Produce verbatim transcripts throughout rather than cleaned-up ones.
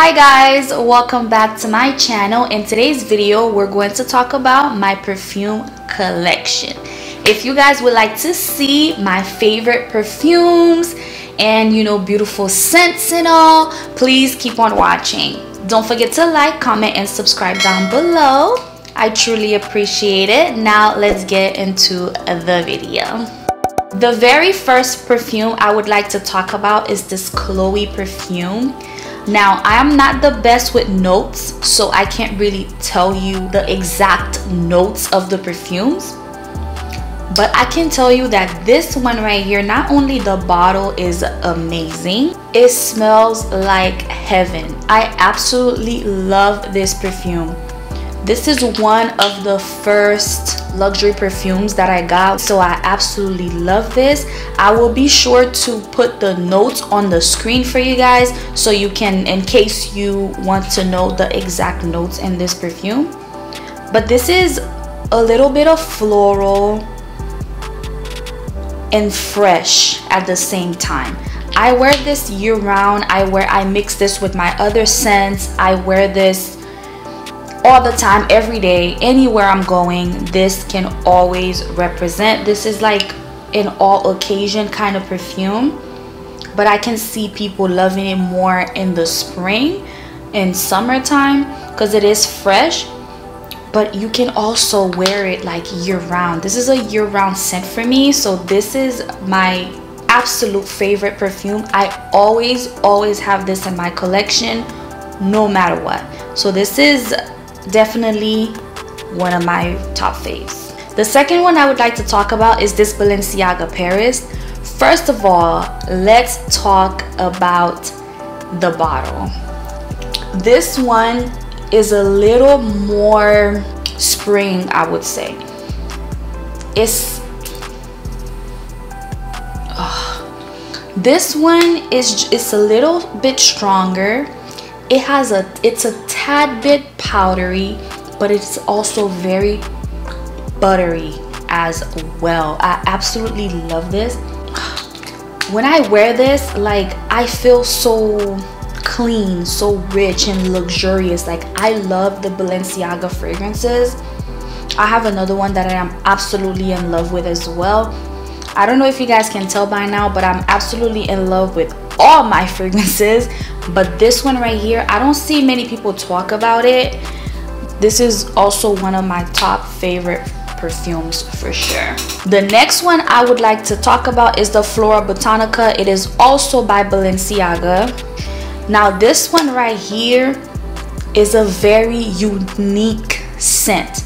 Hi guys, welcome back to my channel. In today's video we're going to talk about my perfume collection. If you guys would like to see my favorite perfumes and, you know, beautiful scents and all, please keep on watching. Don't forget to like, comment and subscribe down below. I truly appreciate it. Now let's get into the video. The very first perfume I would like to talk about is this Chloe perfume. Now, I am not the best with notes, so I can't really tell you the exact notes of the perfumes. But I can tell you that this one right here, not only the bottle is amazing, it smells like heaven. I absolutely love this perfume. This is one of the first luxury perfumes that I got, so I absolutely love this. I will be sure to put the notes on the screen for you guys, so you can, in case you want to know the exact notes in this perfume. But this is a little bit of floral and fresh at the same time. I wear this year round. I wear I mix this with my other scents. I wear this all the time, every day, anywhere I'm going. This can always represent. This is like an all occasion kind of perfume, but I can see people loving it more in the spring and summertime because it is fresh, but you can also wear it like year round. This is a year round scent for me, so this is my absolute favorite perfume. I always always have this in my collection no matter what. So this is definitely one of my top faves. The second one I would like to talk about is this Balenciaga Paris. First of all, let's talk about the bottle. This one is a little more spring, I would say. It's oh, this one is it's a little bit stronger. It has a it's a tad bit powdery, but it's also very buttery as well. I absolutely love this. When I wear this, like, I feel so clean, so rich and luxurious. Like, I love the Balenciaga fragrances. I have another one that I am absolutely in love with as well. I don't know if you guys can tell by now, but I'm absolutely in love with all my fragrances, but this one right here, I don't see many people talk about it. This is also one of my top favorite perfumes for sure. The next one I would like to talk about is the Florabotanica. It is also by Balenciaga. Now this one right here is a very unique scent.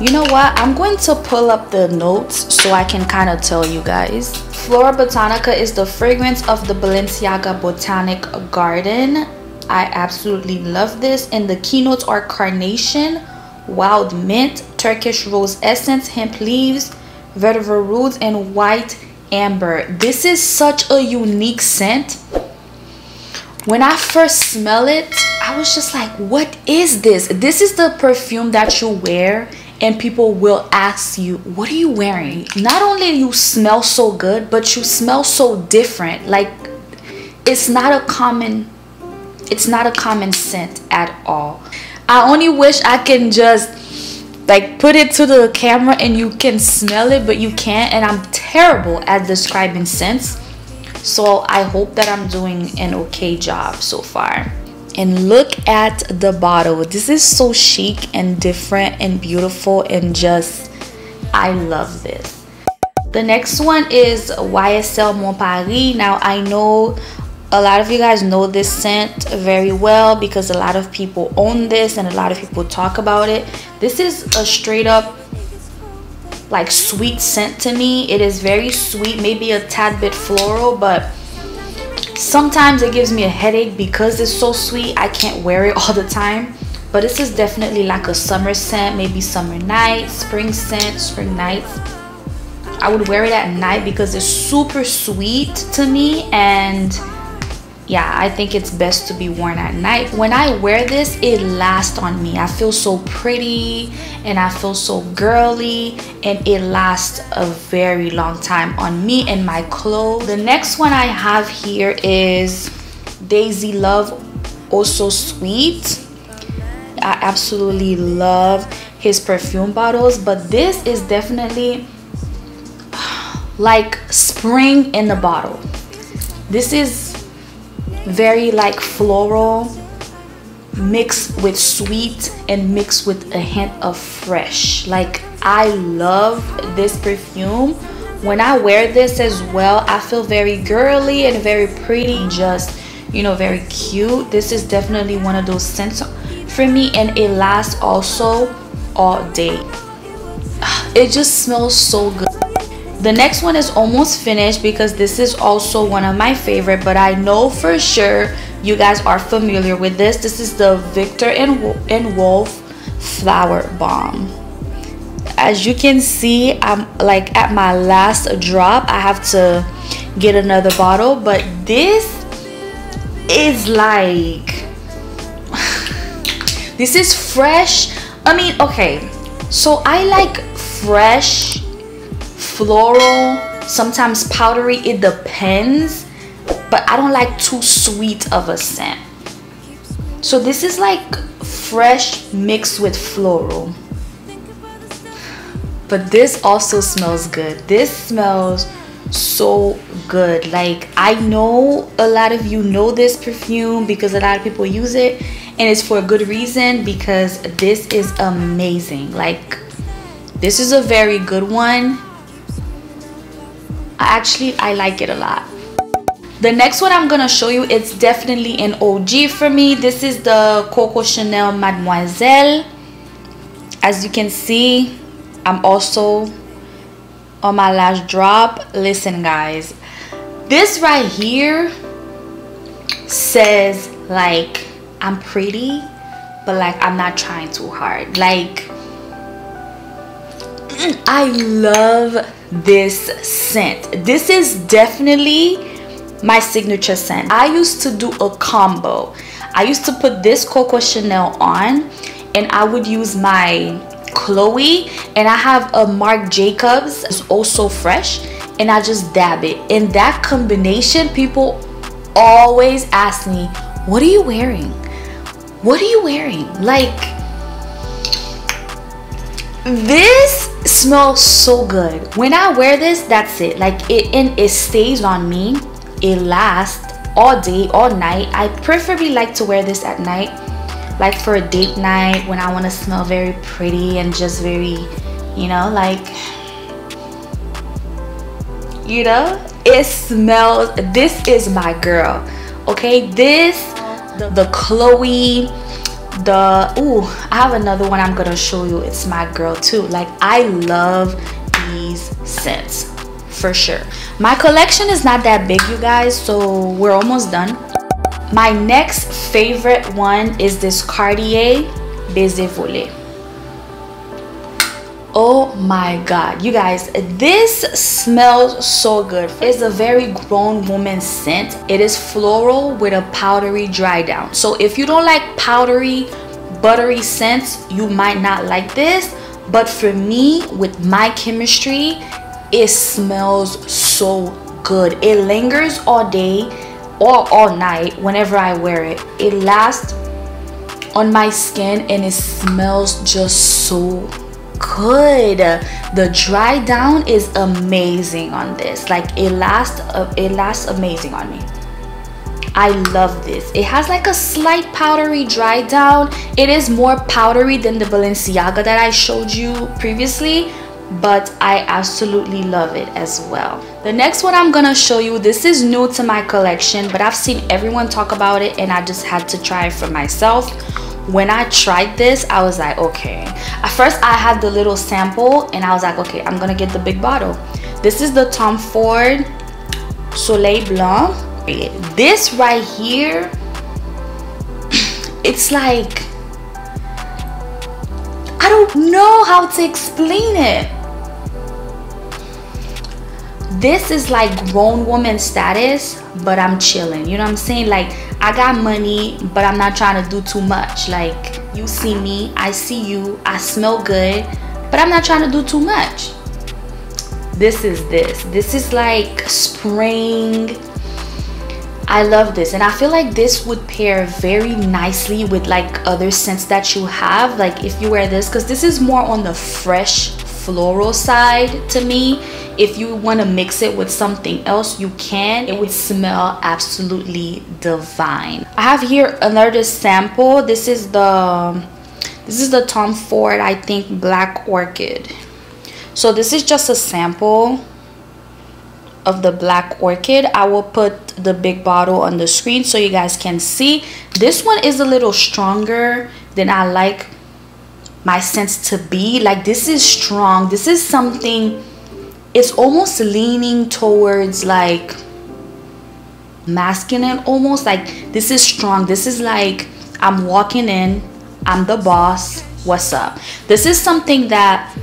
You know what, I'm going to pull up the notes so I can kind of tell you guys. Florabotanica is the fragrance of the Balenciaga Botanic Garden. I absolutely love this, and the keynotes are carnation, wild mint, Turkish rose essence, hemp leaves, vetiver roots, and white amber. This is such a unique scent. When I first smell it, I was just like, what is this? This is the perfume that you wear and people will ask you, what are you wearing? Not only you smell so good, but you smell so different. Like, it's not a common it's not a common scent at all. I only wish I can just like put it to the camera and you can smell it, but you can't, and I'm terrible at describing scents, so I hope that I'm doing an okay job so far. And look at the bottle. This is so chic and different and beautiful, and just, I love this. The next one is Y S L Mon Paris. Now I know a lot of you guys know this scent very well because a lot of people own this and a lot of people talk about it. This is a straight up like sweet scent to me. It is very sweet, maybe a tad bit floral, but sometimes it gives me a headache because it's so sweet. I can't wear it all the time, but this is definitely like a summer scent, maybe summer night, spring scent, spring nights. I would wear it at night because it's super sweet to me, and yeah, I think it's best to be worn at night. When I wear this, it lasts on me. I feel so pretty and I feel so girly, and it lasts a very long time on me and my clothes. The next one I have here is Daisy Love Eau So Sweet. I absolutely love his perfume bottles, but this is definitely like spring in the bottle. This is very like floral mixed with sweet and mixed with a hint of fresh. Like, I love this perfume. When I wear this as well, I feel very girly and very pretty, just, you know, very cute. This is definitely one of those scents for me, and it lasts also all day. It just smells so good. The next one is almost finished because this is also one of my favorite, but I know for sure you guys are familiar with this. This is the Victor and Wolf Flowerbomb. As you can see, I'm like at my last drop. I have to get another bottle, but this is like this is fresh. I mean, okay, so I like fresh, floral, sometimes powdery, it depends, but I don't like too sweet of a scent. So this is like fresh mixed with floral, but this also smells good. This smells so good. Like, I know a lot of you know this perfume because a lot of people use it, and it's for a good reason because this is amazing. Like, this is a very good one. Actually, I like it a lot. The next one I'm gonna show you, it's definitely an O G for me. This is the Coco Chanel Mademoiselle. As you can see, I'm also on my last drop. Listen, guys, this right here says like I'm pretty, but like I'm not trying too hard. Like, I love this scent. This is definitely my signature scent. I used to do a combo. I used to put this Coco Chanel on, and I would use my Chloe, and I have a Marc Jacobs Eau So Fresh, and I just dab it. In that combination, people always ask me, what are you wearing? What are you wearing? Like, this smells so good. When I wear this, that's it. Like, it and it stays on me. It lasts all day, all night. I preferably like to wear this at night, like for a date night when I want to smell very pretty and just very, you know, like, you know, it smells. This is my girl. Okay, this, the, the Chloe, the ooh, I have another one I'm gonna show you. It's my girl too. Like, I love these scents for sure. My collection is not that big, you guys, so we're almost done. My next favorite one is this Cartier Baiser Volé. Oh my god, you guys, this smells so good. It's a very grown woman scent. It is floral with a powdery dry down. So if you don't like powdery, buttery scents, you might not like this, but for me, with my chemistry, it smells so good. It lingers all day or all night whenever I wear it. It lasts on my skin, and it smells just so good. Good, the dry down is amazing on this. Like, it lasts uh, it lasts amazing on me. I love this. It has like a slight powdery dry down. It is more powdery than the Balenciaga that I showed you previously, but I absolutely love it as well. The next one I'm gonna show you, this is new to my collection, but I've seen everyone talk about it, and I just had to try it for myself. When I tried this, I was like, okay. At first, I had the little sample, and I was like, okay, I'm gonna get the big bottle. This is the Tom Ford Soleil Blanc. This right here, it's like, I don't know how to explain it. This is like grown woman status, but I'm chilling. You know what I'm saying? Like, I got money, but I'm not trying to do too much. Like, you see me, I see you, I smell good, but I'm not trying to do too much. This is this. This is like spring. I love this, and I feel like this would pair very nicely with like other scents that you have, like if you wear this, because this is more on the fresh floral side to me. If you want to mix it with something else, you can. It would smell absolutely divine. I have here another sample. This is the this is the Tom Ford, I think, Black Orchid. So this is just a sample of the Black Orchid. I will put the big bottle on the screen so you guys can see. This one is a little stronger than I like my scents to be. Like, this is strong. This is something, it's almost leaning towards like masculine, almost like this is strong. This is like, I'm walking in, I'm the boss, what's up? This is something that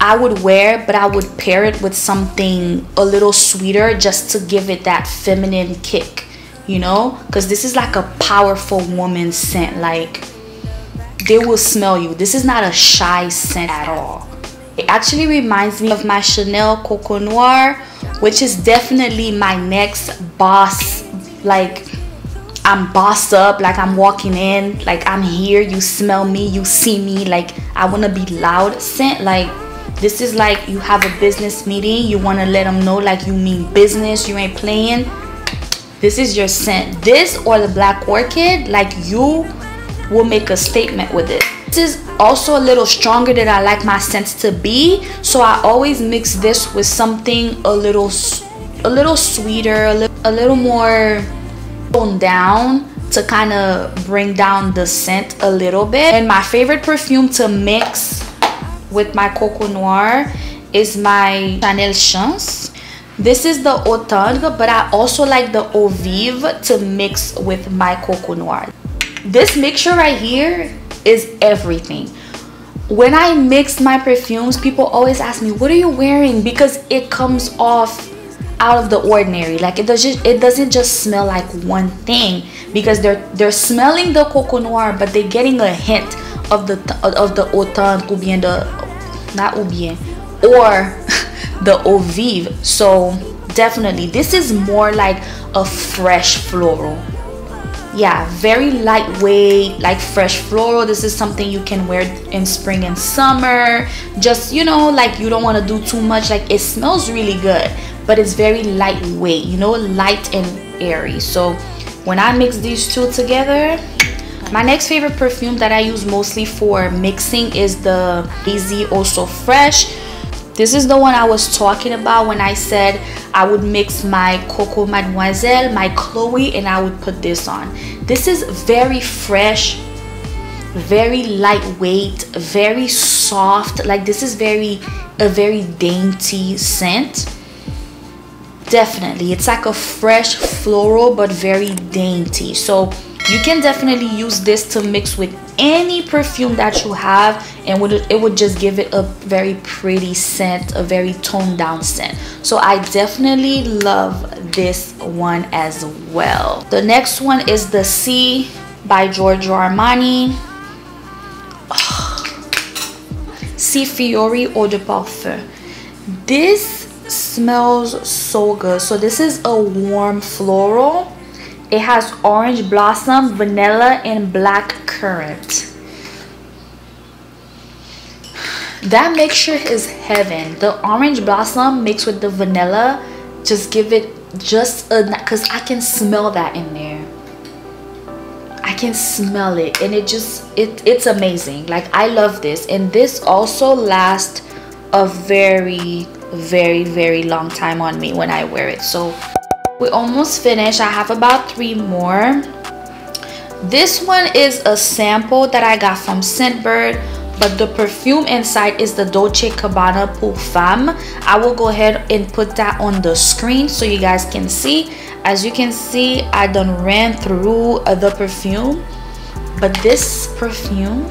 I would wear, but I would pair it with something a little sweeter just to give it that feminine kick, you know, because this is like a powerful woman scent. Like, they will smell you. This is not a shy scent at all. It actually reminds me of my Chanel Coco Noir, which is definitely my next boss. Like, I'm bossed up, like I'm walking in, like I'm here, you smell me, you see me, like I want to be loud scent. Like, this is like, you have a business meeting, you want to let them know like you mean business, you ain't playing. This is your scent. This or the Black Orchid, like you will make a statement with it. This is also a little stronger than I like my scents to be, so I always mix this with something a little a little sweeter, a little, a little more toned down to kind of bring down the scent a little bit. And my favorite perfume to mix with my Coco Noir is my Chanel Chance. This is the Eau Tendre, but I also like the Eau Vive to mix with my Coco Noir. This mixture right here is everything. When I mix my perfumes, people always ask me, what are you wearing? Because it comes off out of the ordinary. Like, it doesn't it doesn't just smell like one thing, because they're they're smelling the Coco Noir, but they're getting a hint of the of the Eau Tendre ou bien the not ou bien or the Eau Vive. So definitely this is more like a fresh floral. Yeah, very lightweight, like fresh floral. This is something you can wear in spring and summer. Just, you know, like you don't want to do too much. Like, it smells really good, but it's very lightweight, you know, light and airy. So when I mix these two together, my next favorite perfume that I use mostly for mixing is the Daisy Eau So Fresh. This is the one I was talking about when I said I would mix my Coco Mademoiselle, my Chloe, and I would put this on. This is very fresh, very lightweight, very soft. Like, this is very a very dainty scent. Definitely, it's like a fresh floral, but very dainty. So you can definitely use this to mix with any perfume that you have, and would, it would just give it a very pretty scent, a very toned down scent. So I definitely love this one as well. The next one is the Si by Giorgio Armani. Oh. Si Fiori Eau de Parfum. This smells so good. So this is a warm floral. It has orange blossom, vanilla, and black currant. That mixture is heaven. The orange blossom mixed with the vanilla just give it just a, because I can smell that in there. I can smell it, and it just it it's amazing. Like, I love this, and this also lasts a very very very long time on me when I wear it. So we almost finished. I have about three more. This one is a sample that I got from Scentbird, but the perfume inside is the Dolce and Gabbana Pour Femme. I will go ahead and put that on the screen so you guys can see. As you can see, I done ran through the perfume, but this perfume,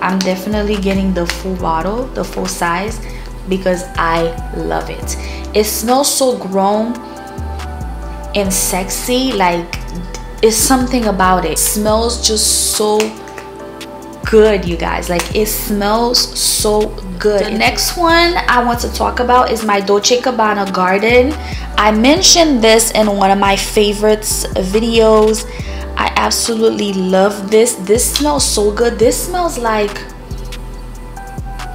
I'm definitely getting the full bottle, the full size, because I love it. It smells so grown and sexy. Like, it's something about it. It smells just so good, you guys. Like, it smells so good. The next one I want to talk about is my Dolce and Gabbana Garden. I mentioned this in one of my favorites videos. I absolutely love this. This smells so good. This smells like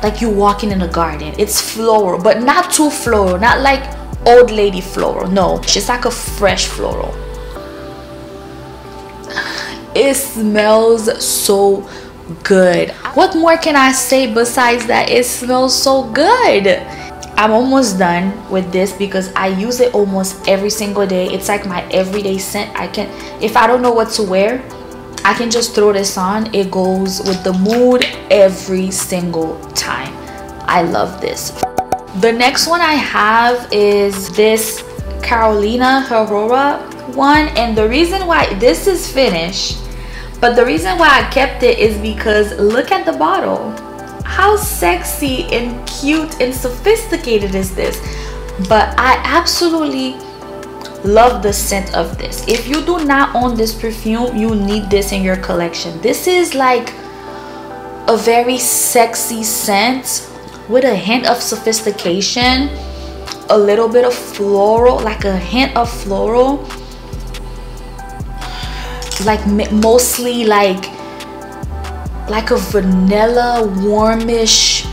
like you walking in a garden. It's floral, but not too floral, not like old lady floral. No, it's like a fresh floral. It smells so good. What more can I say besides that it smells so good? I'm almost done with this because I use it almost every single day. It's like my everyday scent. I can, if I don't know what to wear, I can just throw this on. It goes with the mood every single time. I love this. The next one I have is this Carolina Herrera one, and the reason why this is finished, but the reason why I kept it is because look at the bottle. How sexy and cute and sophisticated is this? But I absolutely love the scent of this. If you do not own this perfume, you need this in your collection. This is like a very sexy scent with a hint of sophistication, a little bit of floral, like a hint of floral, like mostly like like a vanilla, warmish,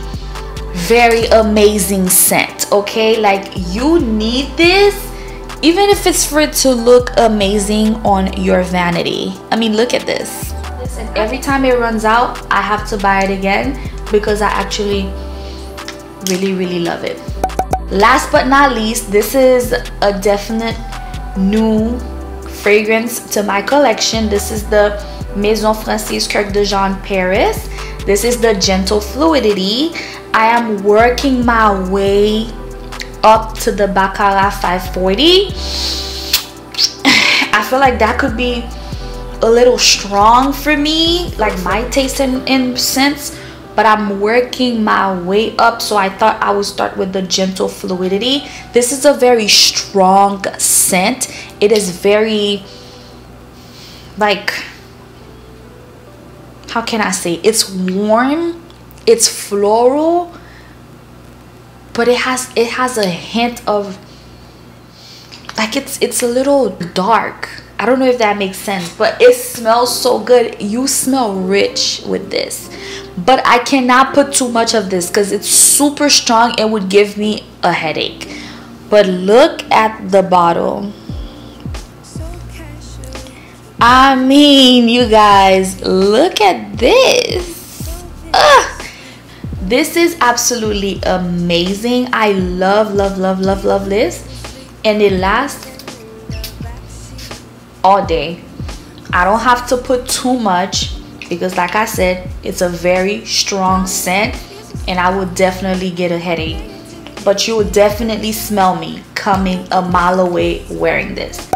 very amazing scent. Okay, like you need this, even if it's for it to look amazing on your vanity. I mean, look at this. Listen, every time it runs out, I have to buy it again because I actually really really love it. Last but not least, this is a definite new fragrance to my collection. This is the Maison Francis Kurkdjian Paris. This is the Gentle Fluidity. I am working my way up to the Baccarat five forty. I feel like that could be a little strong for me, like my taste in, in sense, but I'm working my way up, so I thought I would start with the Gentle Fluidity. This is a very strong scent. It is very, like, how can I say? It's warm, it's floral, but it has it has a hint of, like, it's it's a little dark. I don't know if that makes sense, but it smells so good. You smell rich with this, but I cannot put too much of this because it's super strong. It would give me a headache. But look at the bottle. I mean, you guys, look at this. Ugh. This is absolutely amazing. I love love love love love this, and it lasts all day. I don't have to put too much because, like I said, it's a very strong scent and I would definitely get a headache, but you would definitely smell me coming a mile away wearing this.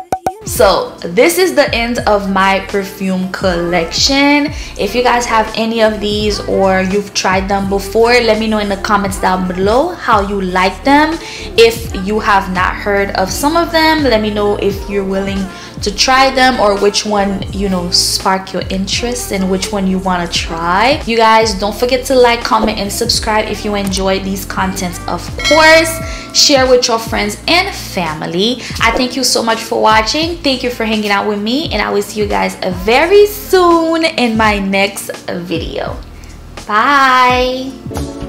So this is the end of my perfume collection. If you guys have any of these or you've tried them before, let me know in the comments down below how you like them. If you have not heard of some of them, let me know if you're willing to try them or which one, you know, spark your interest and which one you want to try. You guys, don't forget to like, comment, and subscribe if you enjoy these contents. Of course, share with your friends and family. I thank you so much for watching. Thank you for hanging out with me, and I will see you guys very soon in my next video. Bye.